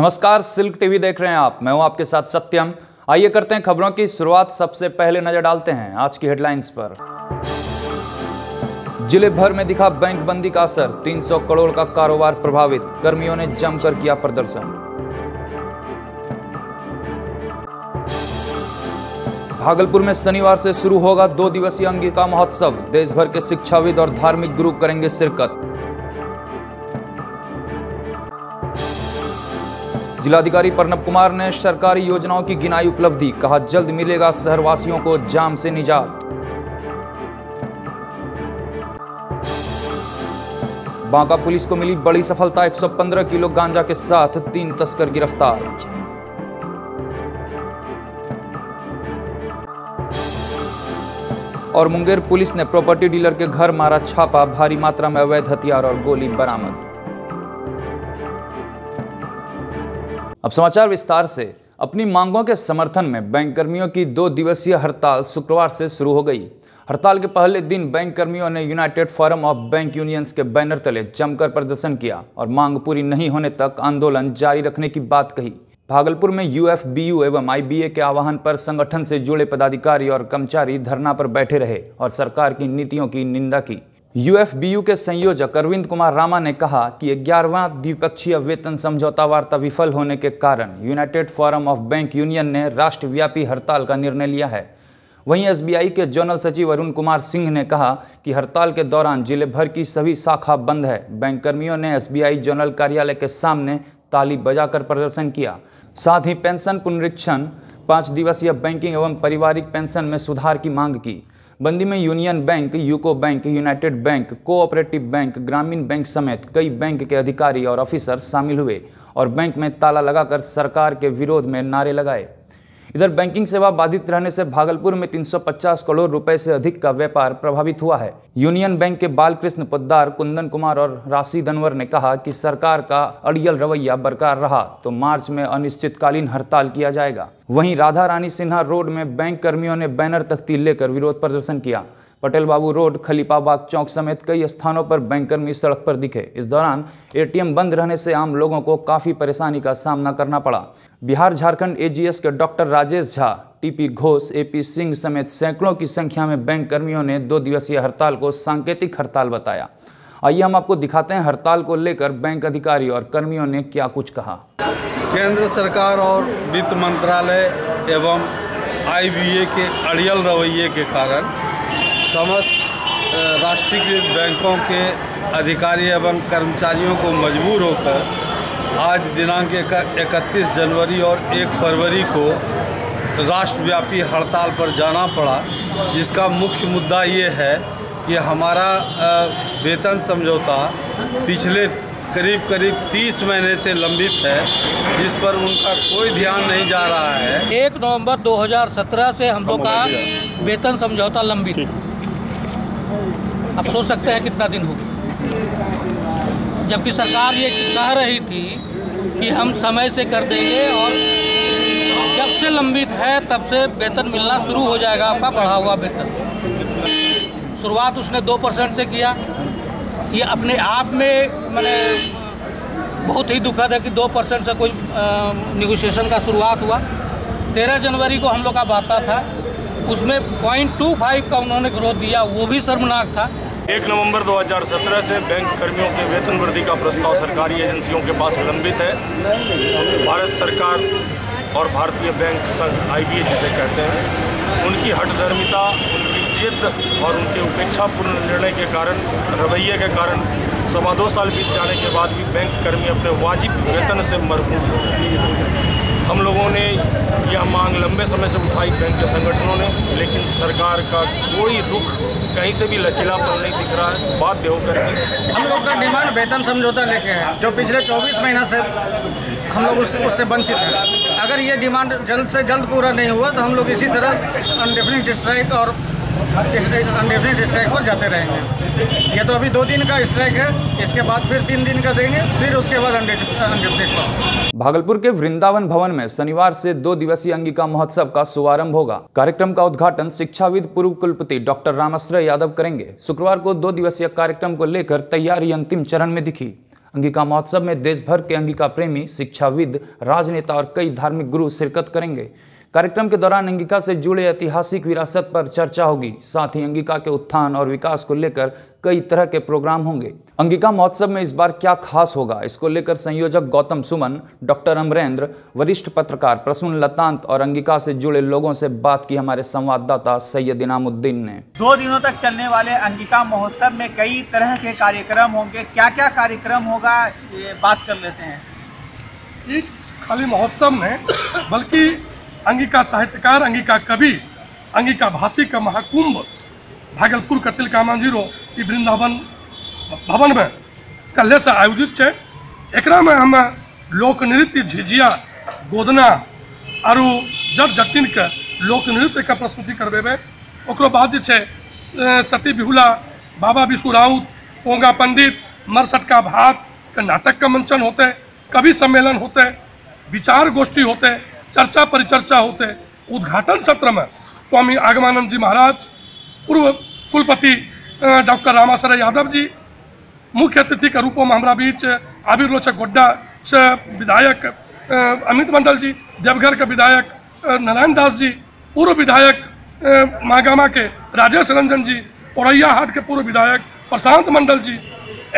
नमस्कार, silk TV देख रहे हैं आप। मैं हूं आपके साथ सत्यम। आइए करते हैं खबरों की शुरुआत। सबसे पहले नजर डालते हैं आज की हेडलाइंस पर। जिले भर में दिखा बैंक बंदी का असर, 300 करोड़ का कारोबार प्रभावित, कर्मियों ने जमकर किया प्रदर्शन। भागलपुर में शनिवार से शुरू होगा 2 दिवसीय अंगिका महोत्सव, देश भर के शिक्षाविद और धार्मिक गुरु करेंगे शिरकत। जिलाधिकारी पर्णब कुमार ने सरकारी योजनाओं की गिनाई उपलब्धि, कहा जल्द मिलेगा शहरवासियों को जाम से निजात। बांका पुलिस को मिली बड़ी सफलता, 115 किलो गांजा के साथ 3 तस्कर गिरफ्तार। और मुंगेर पुलिस ने प्रॉपर्टी डीलर के घर मारा छापा, भारी मात्रा में अवैध हथियार और गोली बरामद। अब समाचार विस्तार से। अपनी मांगों के समर्थन में बैंक कर्मियों की 2 दिवसीय हड़ताल शुक्रवार से शुरू हो गई। हड़ताल के पहले दिन बैंक कर्मियों ने United Forum of Bank Unions के बैनर तले जमकर प्रदर्शन किया और मांग पूरी नहीं होने तक आंदोलन जारी रखने की बात कही। भागलपुर में UFBU एवं IBA के आह्वान पर संगठन से जुड़े पदाधिकारी और कर्मचारी धरना पर बैठे रहे और सरकार की नीतियों की निंदा की। UFBU के संयोजक अरविंद कुमार रामा ने कहा कि 11वां द्विपक्षीय वेतन समझौता वार्ता विफल होने के कारण United Forum of Bank Union ने राष्ट्रव्यापी हड़ताल का निर्णय लिया है। वहीं SBI के जनरल सचिव अरुण कुमार सिंह ने कहा कि हड़ताल के दौरान जिले भर की सभी शाखा बंद है। बैंक कर्मियों ने SBI जनरल कार्यालय के सामने ताली बजाकर प्रदर्शन किया। साथ ही पेंशन पुनरीक्षण, 5 दिवसीय बैंकिंग एवं पारिवारिक पेंशन में सुधार की मांग की। बंदी में union bank, UCO bank, United bank, cooperative bank, ग्रामीण बैंक समेत कई बैंक के अधिकारी और ऑफिसर शामिल हुए और बैंक में ताला लगाकर सरकार के विरोध में नारे लगाए। इधर बैंकिंग सेवा बाधित रहने से भागलपुर में 350 करोड़ रुपए से अधिक का व्यापार प्रभावित हुआ है। यूनियन बैंक के बालकृष्ण पद्दार, कुंदन कुमार और राशि धनवर ने कहा कि सरकार का अड़ियल रवैया बरकरार रहा तो मार्च में अनिश्चितकालीन हड़ताल किया जाएगा। वहीं राधा रानी सिन्हा रोड में बैंक कर्मियों ने बैनर तख्ती लेकर विरोध प्रदर्शन किया। पटेल बाबू रोड, खलीफाबाग चौक समेत कई स्थानों पर बैंक कर्मी सड़क पर दिखे। इस दौरान ATM बंद रहने से आम लोगों को काफ़ी परेशानी का सामना करना पड़ा। बिहार झारखंड AGS के doctor Rajesh Jha, TP Ghosh, AP Singh समेत सैकड़ों की संख्या में बैंक कर्मियों ने 2 दिवसीय हड़ताल को सांकेतिक हड़ताल बताया। आइए हम आपको दिखाते हैं हड़ताल को लेकर बैंक अधिकारी और कर्मियों ने क्या कुछ कहा। केंद्र सरकार और वित्त मंत्रालय एवं IBA के अड़ियल रवैये के कारण समस्त राष्ट्रीयकृत बैंकों के अधिकारी एवं कर्मचारियों को मजबूर होकर आज दिनांक 31 जनवरी और 1 फरवरी को राष्ट्रव्यापी हड़ताल पर जाना पड़ा, जिसका मुख्य मुद्दा ये है कि हमारा वेतन समझौता पिछले करीब 30 महीने से लंबित है, जिस पर उनका कोई ध्यान नहीं जा रहा है। 1 नवंबर 2017 से हम लोग का वेतन समझौता लंबित है। आप सोच सकते हैं कितना दिन हो गया, जबकि सरकार ये कह रही थी कि हम समय से कर देंगे और जब से लंबित है तब से वेतन मिलना शुरू हो जाएगा, आपका बढ़ा हुआ वेतन। शुरुआत उसने 2% से किया। ये अपने आप में मैंने बहुत ही दुखद है कि 2% से कोई निगोशिएशन का शुरुआत हुआ। 13 जनवरी को हम लोग का वार्ता था, उसमें 0.25 का उन्होंने ग्रोथ दिया, वो भी शर्मनाक था। 1 नवंबर 2017 से बैंक कर्मियों के वेतन वृद्धि का प्रस्ताव सरकारी एजेंसियों के पास लंबित है। भारत सरकार और भारतीय बैंक संघ IBA जिसे कहते हैं, उनकी हठधर्मिता, उनकी जिद और उनके उपेक्षापूर्ण निर्णय के कारण, रवैये के कारण 2.25 साल बीत जाने के बाद भी बैंक कर्मी अपने वाजिब वेतन से महरूम हो गए। हम लोगों ने यह मांग लंबे समय से उठाई बैंक के संगठनों ने, लेकिन सरकार का कोई रुख, कहीं से भी लचीलापन नहीं दिख रहा है। बाध्य होकर हम लोग का डिमांड वेतन समझौता लेके है, जो पिछले 24 महीना से हम लोग उससे वंचित हैं। अगर ये डिमांड जल्द से जल्द पूरा नहीं हुआ तो हम लोग इसी तरह अनडेफिनिट स्ट्राइक और अनडेफिनिट स्ट्राइक पर जाते रहेंगे। ये तो अभी 2 दिन का स्ट्राइक है, इसके बाद फिर 3 दिन का देंगे, फिर उसके बाद अनडेफिनिट पर। भागलपुर के वृंदावन भवन में शनिवार से 2 दिवसीय अंगिका महोत्सव का शुभारंभ होगा। कार्यक्रम का उद्घाटन शिक्षाविद पूर्व कुलपति डॉक्टर रामाश्रय यादव करेंगे। शुक्रवार को 2 दिवसीय कार्यक्रम को लेकर तैयारी अंतिम चरण में दिखी। अंगिका महोत्सव में देश भर के अंगिका प्रेमी, शिक्षाविद, राजनेता और कई धार्मिक गुरु शिरकत करेंगे। कार्यक्रम के दौरान अंगिका से जुड़े ऐतिहासिक विरासत पर चर्चा होगी, साथ ही अंगिका के उत्थान और विकास को लेकर कई तरह के प्रोग्राम होंगे। अंगिका महोत्सव में इस बार क्या खास होगा, इसको लेकर संयोजक गौतम सुमन, डॉक्टर अमरेंद्र, वरिष्ठ पत्रकार प्रसून लतांत और अंगिका से जुड़े लोगों से बात की हमारे संवाददाता सैयद इनामुद्दीन ने। 2 दिनों तक चलने वाले अंगिका महोत्सव में कई तरह के कार्यक्रम होंगे, क्या क्या कार्यक्रम होगा ये बात कर लेते हैं। खाली महोत्सव में बल्कि अंगिका साहित्यकार, अंगिका कवि, अंगिका भाषी का महाकुंभ भागलपुर का तिलकामांझीरो वृंदावन भवन में कल से आयोजित है। एक हम लोक नृत्य, झिझिया, गोदना और जट जटिन के लोक नृत्य का प्रस्तुति करबेबे। ओकरो बाद सती बिहुला, बाबा विशु राउत, पोंगा पंडित, मरसटका भात का नाटक का मंचन होते, कवि सम्मेलन होते, विचार गोष्ठी होते, चर्चा परिचर्चा होते। उद्घाटन सत्र में स्वामी आगमानंद जी महाराज, पूर्व कुलपति डॉक्टर रामाश्रय यादव जी मुख्य अतिथि के रूप में हमारा बीच आबिर लोचक गोड्डा से विधायक अमित मंडल जी, देवघर के विधायक नारायण दास जी, पूर्व विधायक महागामा के राजेश रंजन जी, औरैया हाट के पूर्व विधायक प्रशांत मंडल जी,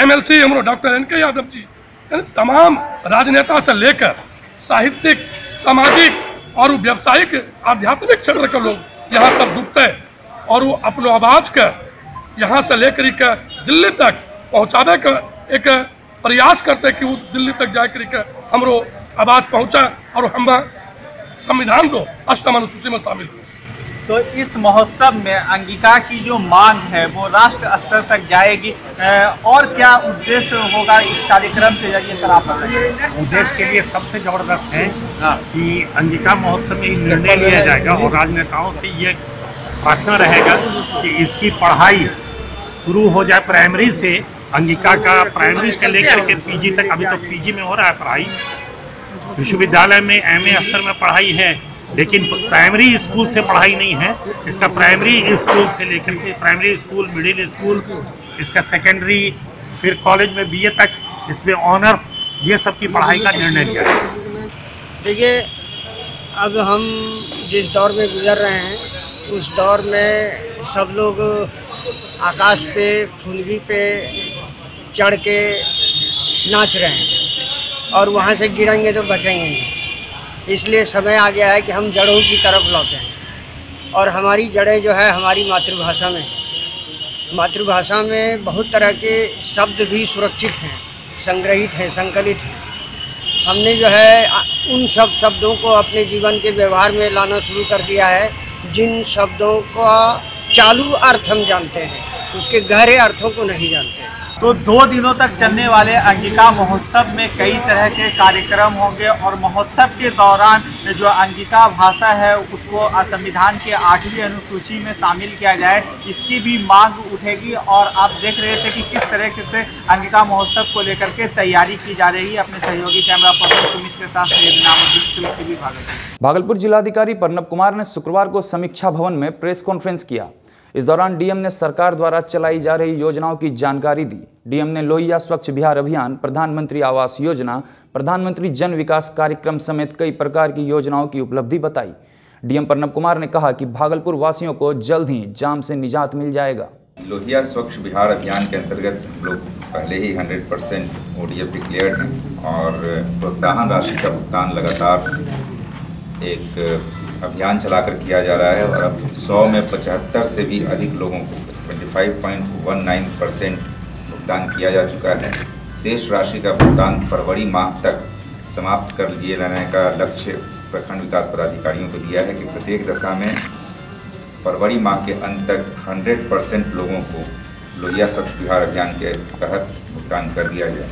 MLC हमारो डॉक्टर NK यादव जी, तमाम राजनेता से लेकर साहित्यिक, सामाजिक और व्यावसायिक, आध्यात्मिक क्षेत्र के लोग यहाँ सब जुटते और वो अपनो आवाज के यहाँ से लेकर के दिल्ली तक पहुँचाने का एक प्रयास करते कि वो दिल्ली तक जा कर के हमरो आवाज पहुँचा और हम संविधान को 8वीं अनुसूची में शामिल हो। तो इस महोत्सव में अंगिका की जो मांग है वो राष्ट्र स्तर तक जाएगी और क्या उद्देश्य होगा इस कार्यक्रम के जरिए सर आप बताइए। उद्देश्य के लिए सबसे ज़बरदस्त है कि अंगिका महोत्सव में निर्णय लिया जाएगा और राजनेताओं से ये प्रार्थना रहेगा कि इसकी पढ़ाई शुरू हो जाए प्राइमरी से। अंगिका का प्राइमरी से लेकर के PG तक, अभी तो PG में हो रहा है पढ़ाई, विश्वविद्यालय में MA स्तर में पढ़ाई है, लेकिन प्राइमरी स्कूल से पढ़ाई नहीं है। इसका प्राइमरी स्कूल से लेकर के प्राइमरी स्कूल, मिडिल स्कूल, इसका सेकेंडरी, फिर कॉलेज में BA तक, इसमें ऑनर्स, ये सब की पढ़ाई का निर्णय लिया है। देखिए, अब हम जिस दौर में गुजर रहे हैं उस दौर में सब लोग आकाश पे, फुलगी पे चढ़ के नाच रहे हैं और वहाँ से गिरेंगे तो बचेंगे नहीं। इसलिए समय आ गया है कि हम जड़ों की तरफ लौटें और हमारी जड़ें जो है हमारी मातृभाषा में। मातृभाषा में बहुत तरह के शब्द भी सुरक्षित हैं, संग्रहित हैं, संकलित हैं। हमने जो है उन सब शब्दों को अपने जीवन के व्यवहार में लाना शुरू कर दिया है। जिन शब्दों का चालू अर्थ हम जानते हैं, उसके गहरे अर्थों को नहीं जानते। तो 2 दिनों तक चलने वाले अंगिका महोत्सव में कई तरह के कार्यक्रम होंगे और महोत्सव के दौरान जो अंगिका भाषा है उसको संविधान के 8वीं अनुसूची में शामिल किया जाए, इसकी भी मांग उठेगी। और आप देख रहे थे कि किस तरह से अंगिका महोत्सव को लेकर के तैयारी की जा रही है। अपने सहयोगी कैमरा पर्सन सुमित के साथ सैयद इनामुद्दीन, सिल्क टीवी, भागलपुर। भागलपुर जिलाधिकारी पर्नब कुमार ने शुक्रवार को समीक्षा भवन में प्रेस कॉन्फ्रेंस किया। इस दौरान डीएम ने सरकार द्वारा चलाई जा रही योजनाओं की जानकारी दी। डीएम ने लोहिया स्वच्छ बिहार अभियान, प्रधानमंत्री आवास योजना, प्रधानमंत्री जन विकास कार्यक्रम समेत कई प्रकार की योजनाओं की उपलब्धि बताई। डीएम पर्नब कुमार ने कहा कि भागलपुर वासियों को जल्द ही जाम से निजात मिल जाएगा। लोहिया स्वच्छ बिहार अभियान के अंतर्गत हम लोग पहले ही 100% ODF डिक्लेयर्ड हैं और प्रोत्साहन राशि का भुगतान लगातार एक अभियान चलाकर किया जा रहा है और अब 100 में 75 से भी अधिक लोगों को 75.19% भुगतान किया जा चुका है। शेष राशि का भुगतान फरवरी माह तक समाप्त कर लिए जाने का लक्ष्य प्रखंड विकास पदाधिकारियों को दिया है कि प्रत्येक दशा में फरवरी माह के अंत तक 100% लोगों को लोहिया स्वच्छ बिहार अभियान के तहत भुगतान कर दिया जाए।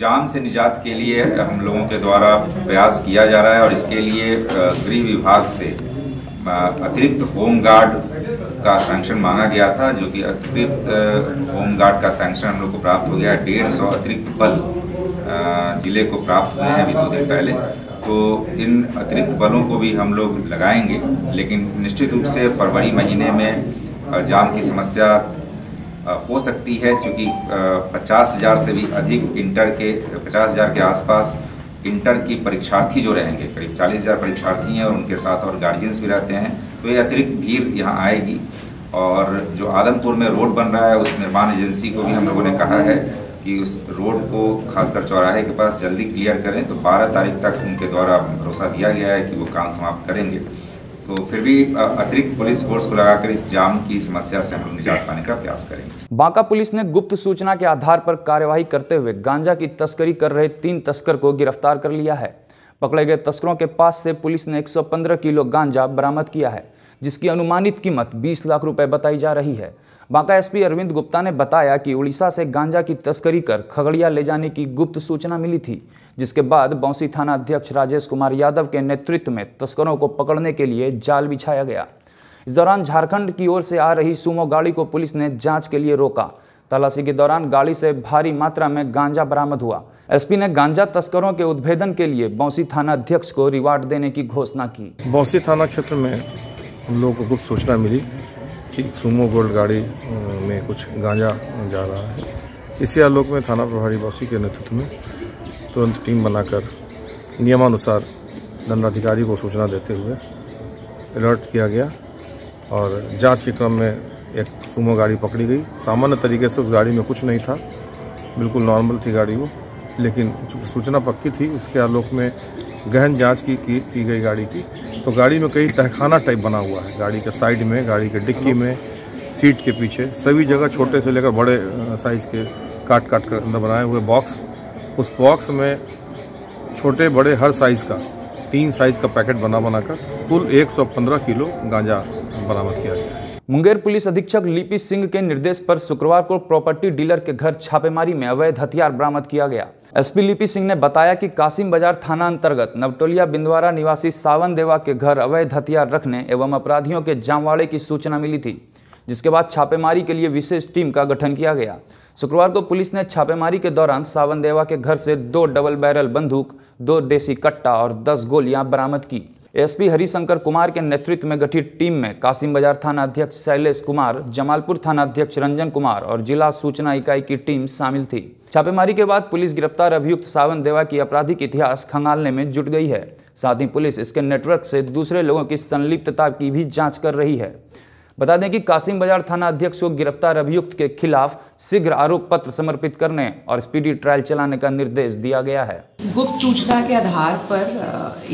जाम से निजात के लिए हम लोगों के द्वारा प्रयास किया जा रहा है और इसके लिए गृह विभाग से अतिरिक्त होमगार्ड का सैंक्शन मांगा गया था, जो कि अतिरिक्त होमगार्ड का सैंक्शन हम लोग को प्राप्त हो गया है। 150 अतिरिक्त बल जिले को प्राप्त हुए हैं अभी 2 दिन पहले। तो इन अतिरिक्त बलों को भी हम लोग लगाएंगे, लेकिन निश्चित रूप से फरवरी महीने में जाम की समस्या हो सकती है, क्योंकि 50,000 से भी अधिक इंटर के 50,000 के आसपास इंटर की परीक्षार्थी जो रहेंगे, करीब 40,000 परीक्षार्थी हैं और उनके साथ और गार्जियंस भी रहते हैं, तो ये अतिरिक्त भीड़ यहाँ आएगी। और जो आदमपुर में रोड बन रहा है उस निर्माण एजेंसी को भी हम लोगों ने कहा है कि उस रोड को खासकर चौराहे के पास जल्दी क्लियर करें, तो 12 तारीख तक उनके द्वारा भरोसा दिया गया है कि वो काम समाप्त करेंगे। तो फिर भी अतिरिक्त पुलिस फोर्स को लगाकर इस जाम की समस्या से हम लोग निजात पाने का प्रयास करेंगे। बांका पुलिस ने गुप्त सूचना के आधार पर कार्यवाही करते हुए गांजा की तस्करी कर रहे 3 तस्कर को गिरफ्तार कर लिया है। पकड़े गए तस्करों के पास से पुलिस ने 115 किलो गांजा बरामद किया है, जिसकी अनुमानित कीमत 20 लाख रुपए बताई जा रही है। बांका एसपी अरविंद गुप्ता ने बताया कि उड़ीसा से गांजा की तस्करी कर खगड़िया ले जाने की गुप्त सूचना मिली थी, जिसके बाद बौंसी थाना अध्यक्ष राजेश कुमार यादव के नेतृत्व में तस्करों को पकड़ने के लिए जाल बिछाया गया। इस दौरान झारखंड की ओर से आ रही सुमो गाड़ी को पुलिस ने जांच के लिए रोका। तलाशी के दौरान गाड़ी से भारी मात्रा में गांजा बरामद हुआ। एसपी ने गांजा तस्करों के उद्भेदन के लिए बौंसी थाना अध्यक्ष को रिवार्ड देने की घोषणा की। बौंसी थाना क्षेत्र में हम लोगों को गुप्त सूचना मिली कि सुमो गोल्ड गाड़ी में कुछ गांजा जा रहा है। इसी आलोक में थाना प्रभारी बौसी के नेतृत्व में तुरंत टीम बनाकर नियमानुसार दंडाधिकारी को सूचना देते हुए अलर्ट किया गया और जांच के क्रम में एक सुमो गाड़ी पकड़ी गई। सामान्य तरीके से उस गाड़ी में कुछ नहीं था, बिल्कुल नॉर्मल थी गाड़ी वो, लेकिन सूचना पक्की थी, उसके आलोक में गहन जांच की गई गाड़ी की, तो गाड़ी में कई तहखाना टाइप बना हुआ है। गाड़ी के साइड में, गाड़ी के डिक्की में, सीट के पीछे सभी जगह छोटे से लेकर बड़े साइज़ के काट काट कर अंदर बनाए हुए बॉक्स, उस बॉक्स में छोटे बड़े हर साइज़ का 3 साइज़ का पैकेट बना बनाकर कुल 115 किलो गांजा बरामद किया गया। मुंगेर पुलिस अधीक्षक लीपी सिंह के निर्देश पर शुक्रवार को प्रॉपर्टी डीलर के घर छापेमारी में अवैध हथियार बरामद किया गया। एसपी लीपी सिंह ने बताया कि कासिम बाजार थाना अंतर्गत नवटोलिया बिंदवारा निवासी सावन देवा के घर अवैध हथियार रखने एवं अपराधियों के जामवाड़े की सूचना मिली थी, जिसके बाद छापेमारी के लिए विशेष टीम का गठन किया गया। शुक्रवार को पुलिस ने छापेमारी के दौरान सावन देवा के घर से 2 डबल बैरल बंदूक, 2 देसी कट्टा और 10 गोलियां बरामद की। एसपी हरिशंकर कुमार के नेतृत्व में गठित टीम में कासिम बाजार थाना अध्यक्ष शैलेश कुमार, जमालपुर थाना अध्यक्ष रंजन कुमार और जिला सूचना इकाई की टीम शामिल थी। छापेमारी के बाद पुलिस गिरफ्तार अभियुक्त सावन देवा की आपराधिक इतिहास खंगालने में जुट गई है। साथ ही पुलिस इसके नेटवर्क से दूसरे लोगों की संलिप्तता की भी जाँच कर रही है। बता दें कि कासिम बाजार थाना अध्यक्ष को गिरफ्तार अभियुक्त के खिलाफ शीघ्र आरोप पत्र समर्पित करने और स्पीडी ट्रायल चलाने का निर्देश दिया गया है। गुप्त सूचना के आधार पर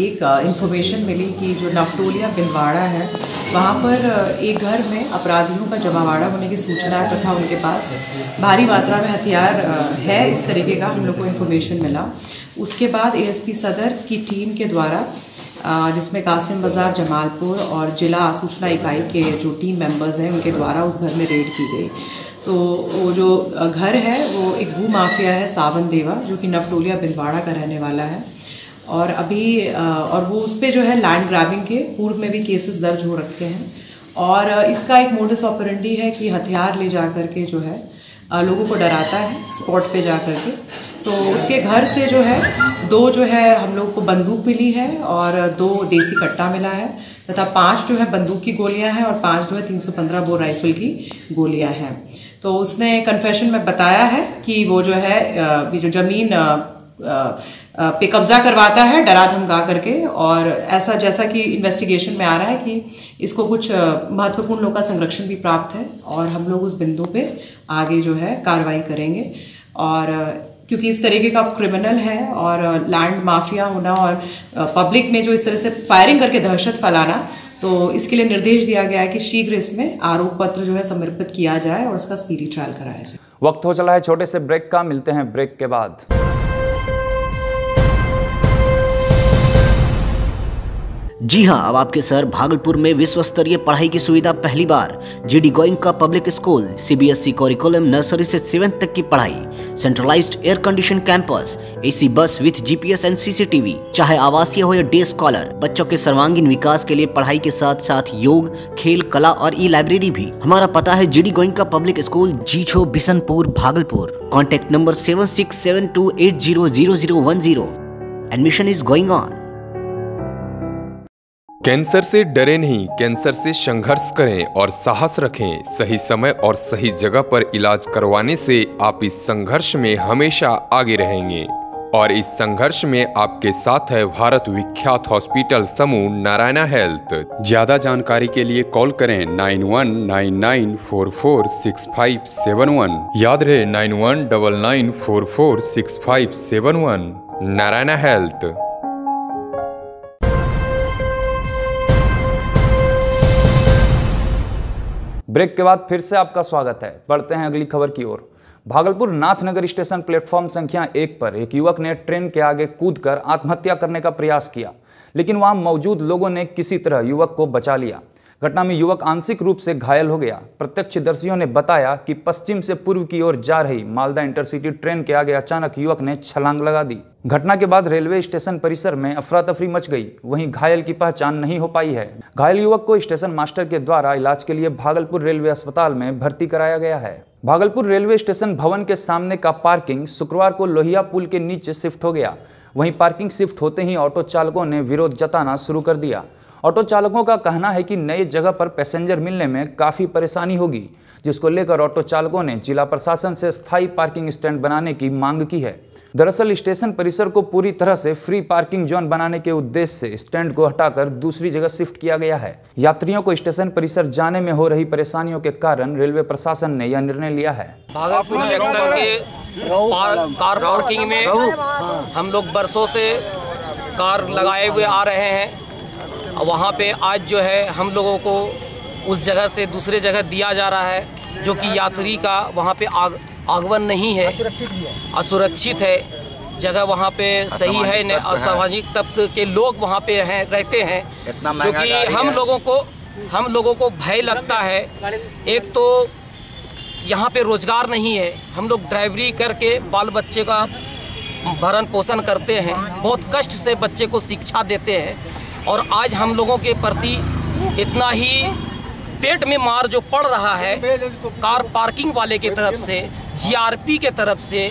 एक इंफॉर्मेशन मिली कि जो नवटोलिया बिलवाड़ा है वहाँ पर एक घर में अपराधियों का जमावाड़ा होने की सूचना है तथा उनके पास भारी मात्रा में हथियार है, इस तरीके का हम लोग को इन्फॉर्मेशन मिला। उसके बाद ASP सदर की टीम के द्वारा, जिसमें कासिम बाज़ार, जमालपुर और जिला सूचना इकाई के जो टीम मेंबर्स हैं उनके द्वारा उस घर में रेड की गई। तो वो जो घर है वो एक भू माफिया है सावन देवा, जो कि नवटोलिया बिलवाड़ा का रहने वाला है और वो उस पर जो है लैंड ग्रैबिंग के पूर्व में भी केसेस दर्ज हो रखे हैं और इसका एक मोडस ऑपरेंडी है कि हथियार ले जा करके जो है लोगों को डराता है स्पॉट पे जा करके। तो उसके घर से जो है 2 जो है हम लोग को बंदूक मिली है और 2 देसी कट्टा मिला है तथा 5 जो है बंदूक की गोलियां हैं और 5 जो है 315 बोर राइफल की गोलियां हैं। तो उसने कन्फेशन में बताया है कि वो जो है जो जमीन पे कब्जा करवाता है डरा धमका करके, और ऐसा जैसा कि इन्वेस्टिगेशन में आ रहा है कि इसको कुछ महत्वपूर्ण लोगों का संरक्षण भी प्राप्त है और हम लोग उस बिंदु पे आगे जो है कार्रवाई करेंगे। और क्योंकि इस तरीके का क्रिमिनल है और लैंड माफिया होना और पब्लिक में जो इस तरह से फायरिंग करके दहशत फैलाना, तो इसके लिए निर्देश दिया गया है कि शीघ्र इसमें आरोप पत्र जो है समर्पित किया जाए और उसका स्पीडी ट्रायल कराया जाए। वक्त हो चला है छोटे से ब्रेक का, मिलते हैं ब्रेक के बाद। जी हाँ, अब आपके सर भागलपुर में विश्व स्तरीय पढ़ाई की सुविधा। पहली बार GD गोइंग का public school, CBSE curriculum, nursery से 7th तक की पढ़ाई, centralised air condition campus, AC bus with GPS and CCTV। चाहे आवासीय हो या डे स्कॉलर, बच्चों के सर्वांगीण विकास के लिए पढ़ाई के साथ साथ योग, खेल, कला और E-लाइब्रेरी भी। हमारा पता है GD गोइंग का public school, Jichho, Bishanpur, Bhagalpur. Contact number 7672800010। Admission is going on. Cancer से डरे नहीं, कैंसर से संघर्ष करें और साहस रखें। सही समय और सही जगह पर इलाज करवाने से आप इस संघर्ष में हमेशा आगे रहेंगे। और इस संघर्ष में आपके साथ है भारत विख्यात हॉस्पिटल समूह नारायण हेल्थ। ज्यादा जानकारी के लिए कॉल करें 9199446571। याद रहे 9199446571। नारायण हेल्थ। ब्रेक के बाद फिर से आपका स्वागत है। बढ़ते हैं अगली खबर की ओर। भागलपुर नाथनगर स्टेशन प्लेटफॉर्म संख्या 1 पर एक युवक ने ट्रेन के आगे कूदकर आत्महत्या करने का प्रयास किया, लेकिन वहां मौजूद लोगों ने किसी तरह युवक को बचा लिया। घटना में युवक आंशिक रूप से घायल हो गया। प्रत्यक्षदर्शियों ने बताया कि पश्चिम से पूर्व की ओर जा रही मालदा इंटरसिटी ट्रेन के आगे अचानक युवक ने छलांग लगा दी। घटना के बाद रेलवे स्टेशन परिसर में अफरा तफरी मच गई। वहीं घायल की पहचान नहीं हो पाई है। घायल युवक को स्टेशन मास्टर के द्वारा इलाज के लिए भागलपुर रेलवे अस्पताल में भर्ती कराया गया है। भागलपुर रेलवे स्टेशन भवन के सामने का पार्किंग शुक्रवार को लोहिया पुल के नीचे शिफ्ट हो गया। वहीं पार्किंग शिफ्ट होते ही ऑटो चालकों ने विरोध जताना शुरू कर दिया। ऑटो चालकों का कहना है कि नई जगह पर पैसेंजर मिलने में काफ़ी परेशानी होगी, जिसको लेकर ऑटो चालकों ने जिला प्रशासन से स्थायी पार्किंग स्टैंड बनाने की मांग की है। दरअसल स्टेशन परिसर को पूरी तरह से फ्री पार्किंग जोन बनाने के उद्देश्य से स्टैंड को हटाकर दूसरी जगह शिफ्ट किया गया है। यात्रियों को स्टेशन परिसर जाने में हो रही परेशानियों के कारण रेलवे प्रशासन ने यह निर्णय लिया है। भागलपुर जंक्शन के कार पार्किंग में हम लोग बरसों से कार लगाए हुए आ रहे हैं। वहाँ पे आज जो है हम लोगों को उस जगह से दूसरे जगह दिया जा रहा है, जो कि यात्री का वहाँ पे आगमन नहीं है, असुरक्षित है। जगह वहाँ पे सही है न, असामाजिक तत्व के लोग वहाँ पे हैं, रहते हैं, जो कि हम लोगों को भय लगता है। एक तो यहाँ पे रोजगार नहीं है, हम लोग ड्राइवरी करके बाल बच्चे का भरण पोषण करते हैं, बहुत कष्ट से बच्चे को शिक्षा देते हैं। और आज हम लोगों के प्रति इतना ही पेट में मार जो पड़ रहा है, कार पार्किंग वाले के तरफ से, जीआरपी के तरफ से,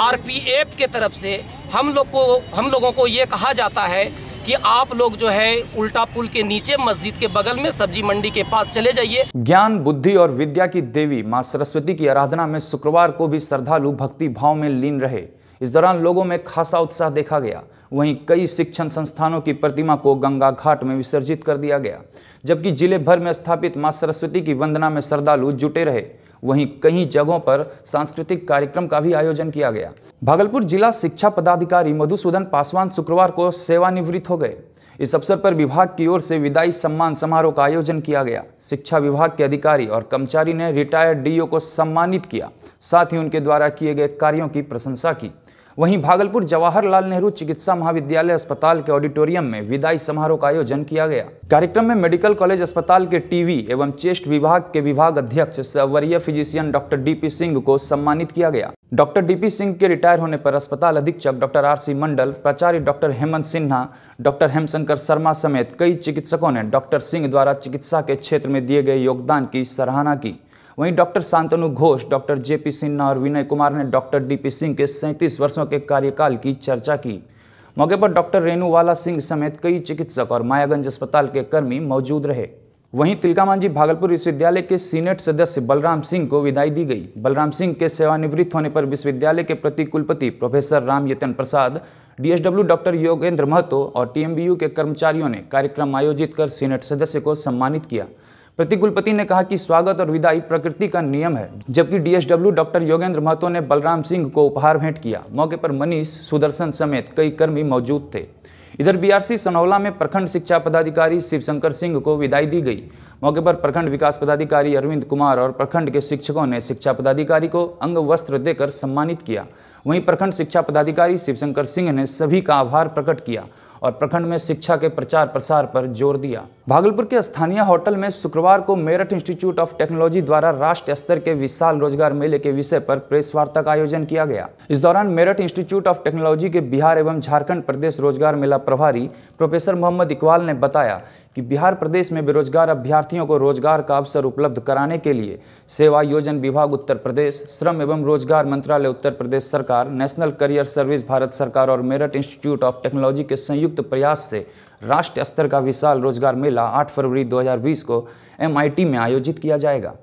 आरपीएफ के तरफ से हम लोगों को ये कहा जाता है कि आप लोग जो है उल्टा पुल के नीचे मस्जिद के बगल में सब्जी मंडी के पास चले जाइए। ज्ञान, बुद्धि और विद्या की देवी माँ सरस्वती की आराधना में शुक्रवार को भी श्रद्धालु भक्ति भाव में लीन रहे। इस दौरान लोगों में खासा उत्साह देखा गया। वहीं कई शिक्षण संस्थानों की प्रतिमा को गंगा घाट में विसर्जित कर दिया गया, जबकि जिले भर में स्थापित मां सरस्वती की वंदना में श्रद्धालु जुटे रहे। वहीं कई जगहों पर सांस्कृतिक कार्यक्रम का भी आयोजन किया गया। भागलपुर जिला शिक्षा पदाधिकारी मधुसूदन पासवान शुक्रवार को सेवानिवृत्त हो गए। इस अवसर पर विभाग की ओर से विदाई सम्मान समारोह का आयोजन किया गया। शिक्षा विभाग के अधिकारी और कर्मचारी ने रिटायर्ड डीओ को सम्मानित किया, साथ ही उनके द्वारा किए गए कार्यों की प्रशंसा की। वहीं भागलपुर जवाहरलाल नेहरू चिकित्सा महाविद्यालय अस्पताल के ऑडिटोरियम में विदाई समारोह का आयोजन किया गया। कार्यक्रम में मेडिकल कॉलेज अस्पताल के टीवी एवं चेस्ट विभाग के विभाग अध्यक्ष सह वरीय फिजिशियन डॉक्टर डीपी सिंह को सम्मानित किया गया। डॉक्टर डीपी सिंह के रिटायर होने पर अस्पताल अधीक्षक डॉक्टर आरसी मंडल, प्राचार्य डॉक्टर हेमंत सिन्हा, डॉक्टर हेमशंकर शर्मा समेत कई चिकित्सकों ने डॉक्टर सिंह द्वारा चिकित्सा के क्षेत्र में दिए गए योगदान की सराहना की। वहीं doctor Shantanu Ghosh, doctor JP Sinha और विनय कुमार ने डॉक्टर डीपी सिंह के 37 वर्षों के कार्यकाल की चर्चा की। मौके पर डॉक्टर रेणुवाला सिंह समेत कई चिकित्सक और मायागंज अस्पताल के कर्मी मौजूद रहे। वहीं तिलकामांझी भागलपुर विश्वविद्यालय के सीनेट सदस्य बलराम सिंह को विदाई दी गई। बलराम सिंह के सेवानिवृत्त होने पर विश्वविद्यालय के प्रति कुलपति professor Ram Yatan Prasad, DSW doctor Yogendra Mahto और टीएमबीयू के कर्मचारियों ने कार्यक्रम आयोजित कर सीनेट सदस्य को सम्मानित किया। प्रतिकुलपति ने कहा कि स्वागत और विदाई प्रकृति का नियम है, जबकि डीएसडब्ल्यू डॉक्टर योगेंद्र महतो ने बलराम सिंह को उपहार भेंट किया। मौके पर मनीष, सुदर्शन समेत कई कर्मी मौजूद थे। इधर बीआरसी सनौला में प्रखंड शिक्षा पदाधिकारी शिवशंकर सिंह को विदाई दी गई। मौके पर प्रखंड विकास पदाधिकारी अरविंद कुमार और प्रखंड के शिक्षकों ने शिक्षा पदाधिकारी को अंग वस्त्र देकर सम्मानित किया। वहीं प्रखंड शिक्षा पदाधिकारी शिवशंकर सिंह ने सभी का आभार प्रकट किया और प्रखंड में शिक्षा के प्रचार प्रसार पर जोर दिया। भागलपुर के स्थानीय होटल में शुक्रवार को मेरठ इंस्टीट्यूट ऑफ टेक्नोलॉजी द्वारा राष्ट्रीय स्तर के विशाल रोजगार मेले के विषय पर प्रेस वार्ता का आयोजन किया गया। इस दौरान मेरठ इंस्टीट्यूट ऑफ टेक्नोलॉजी के बिहार एवं झारखंड प्रदेश रोजगार मेला प्रभारी प्रोफेसर मोहम्मद इकबाल ने बताया कि बिहार प्रदेश में बेरोजगार अभ्यर्थियों को रोजगार का अवसर उपलब्ध कराने के लिए सेवायोजन विभाग उत्तर प्रदेश, श्रम एवं रोजगार मंत्रालय उत्तर प्रदेश सरकार, नेशनल करियर सर्विस भारत सरकार और मेरठ इंस्टीट्यूट ऑफ टेक्नोलॉजी के संयुक्त प्रयास से राष्ट्रीय स्तर का विशाल रोजगार मेला 8 फरवरी 2020 को MIT में आयोजित किया जाएगा,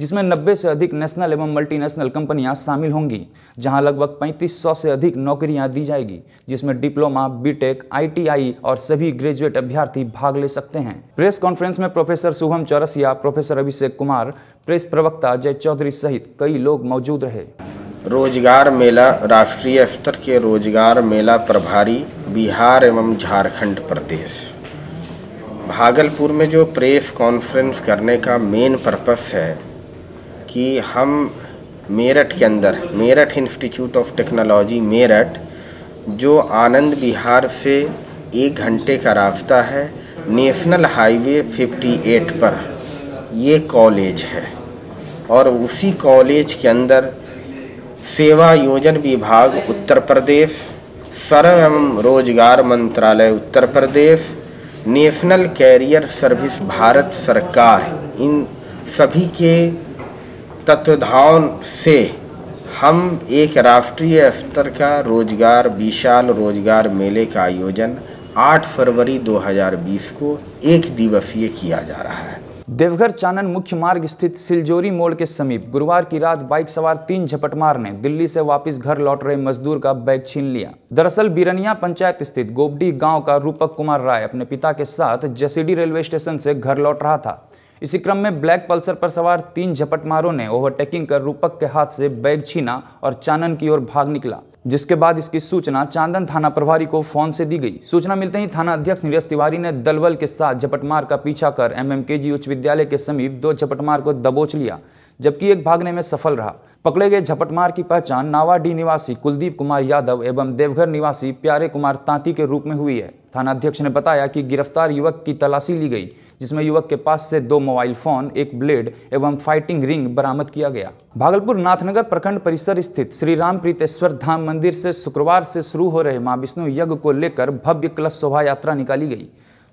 जिसमें 90 से अधिक नेशनल एवं मल्टीनेशनल कंपनियां शामिल होंगी, जहां लगभग 3500 से अधिक नौकरियां दी जाएगी, जिसमें डिप्लोमा, बीटेक, ITI और सभी ग्रेजुएट अभ्यर्थी भाग ले सकते हैं। प्रेस कॉन्फ्रेंस में professor Shubham Chaurasia, professor Abhishek Kumar, press प्रवक्ता अजय चौधरी सहित कई लोग मौजूद रहे। रोजगार मेला राष्ट्रीय स्तर के रोजगार मेला प्रभारी बिहार एवं झारखंड प्रदेश भागलपुर में जो प्रेस कॉन्फ्रेंस करने का मेन पर्पस है कि हम मेरठ के अंदर Meerut institute of technology Meerut, जो आनंद बिहार से 1 घंटे का रास्ता है, नेशनल हाईवे 58 पर ये कॉलेज है और उसी कॉलेज के अंदर सेवा योजन विभाग उत्तर प्रदेश, श्रम एवं रोजगार मंत्रालय Uttar Pradesh, national career service Bharat सरकार, इन सभी के तत्वधान से हम एक राष्ट्रीय स्तर का रोजगार विशाल रोजगार मेले का आयोजन 8 फरवरी 2020 को 1 दिवसीय किया जा रहा है। देवघर चानन मुख्य मार्ग स्थित सिलजोरी मोड़ के समीप गुरुवार की रात बाइक सवार 3 झपटमार ने दिल्ली से वापस घर लौट रहे मजदूर का बैग छीन लिया। दरअसल बिरनिया पंचायत स्थित गोबडी गांव का रूपक कुमार राय अपने पिता के साथ जसीडी रेलवे स्टेशन से घर लौट रहा था। इसी क्रम में ब्लैक पल्सर पर सवार 3 झपटमारों ने ओवरटेकिंग कर रूपक के हाथ से बैग छीना और चानन की ओर भाग निकला, जिसके बाद इसकी सूचना चांदन थाना प्रभारी को फोन से दी गई। सूचना मिलते ही थाना अध्यक्ष नीरज तिवारी ने दलबल के साथ झपटमार का पीछा कर MMKG उच्च विद्यालय के समीप 2 झपटमार को दबोच लिया, जबकि एक भागने में सफल रहा। पकड़े गए झपटमार की पहचान नावाडी निवासी कुलदीप कुमार यादव एवं देवघर निवासी प्यारे कुमार तांती के रूप में हुई है। थाना अध्यक्ष ने बताया कि गिरफ्तार युवक की तलाशी ली गई, जिसमें युवक के पास से 2 मोबाइल फोन, 1 ब्लेड एवं फाइटिंग रिंग बरामद किया गया। भागलपुर नाथनगर प्रखंड परिसर स्थित श्री राम प्रीतेश्वर धाम मंदिर से शुक्रवार से शुरू हो रहे मां विष्णु यज्ञ को लेकर भव्य कलश शोभा यात्रा निकाली गई।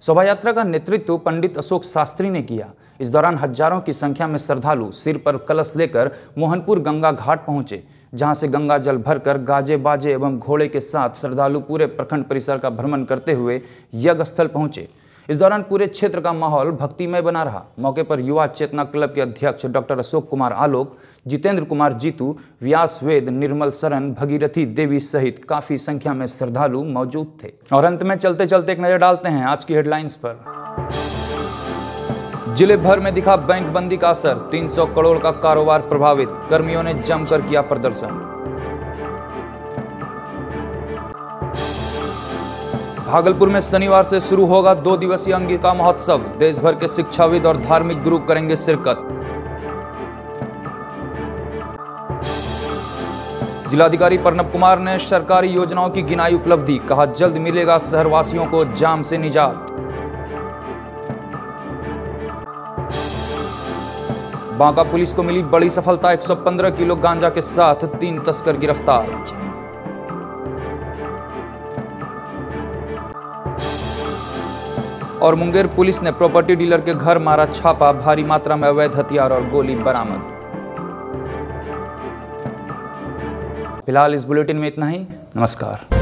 शोभा यात्रा का नेतृत्व पंडित अशोक शास्त्री ने किया। इस दौरान हजारों की संख्या में श्रद्धालु सिर पर कलश लेकर मोहनपुर गंगा घाट पहुंचे, जहां से गंगा जल भरकर गाजे बाजे एवं घोड़े के साथ श्रद्धालु पूरे प्रखंड परिसर का भ्रमण करते हुए यज्ञ स्थल पहुंचे। इस दौरान पूरे क्षेत्र का माहौल भक्तिमय बना रहा। मौके पर युवा चेतना क्लब के अध्यक्ष डॉक्टर अशोक कुमार आलोक, जितेंद्र कुमार जीतू, व्यास वेद, निर्मल शरण, भगीरथी देवी सहित काफी संख्या में श्रद्धालु मौजूद थे। और अंत में चलते चलते एक नजर डालते हैं आज की हेडलाइंस पर। जिले भर में दिखा बैंक बंदी का असर, 300 करोड़ का कारोबार प्रभावित, कर्मियों ने जमकर किया प्रदर्शन। भागलपुर में शनिवार से शुरू होगा 2 दिवसीय अंगिका महोत्सव, देश भर के शिक्षाविद और धार्मिक गुरु करेंगे शिरकत। जिलाधिकारी पर्णब कुमार ने सरकारी योजनाओं की गिनाई उपलब्धि, कहा जल्द मिलेगा शहरवासियों को जाम से निजात। बांका पुलिस को मिली बड़ी सफलता, 115 किलो गांजा के साथ 3 तस्कर गिरफ्तार। और मुंगेर पुलिस ने प्रॉपर्टी डीलर के घर मारा छापा, भारी मात्रा में अवैध हथियार और गोली बरामद। फिलहाल इस बुलेटिन में इतना ही। नमस्कार।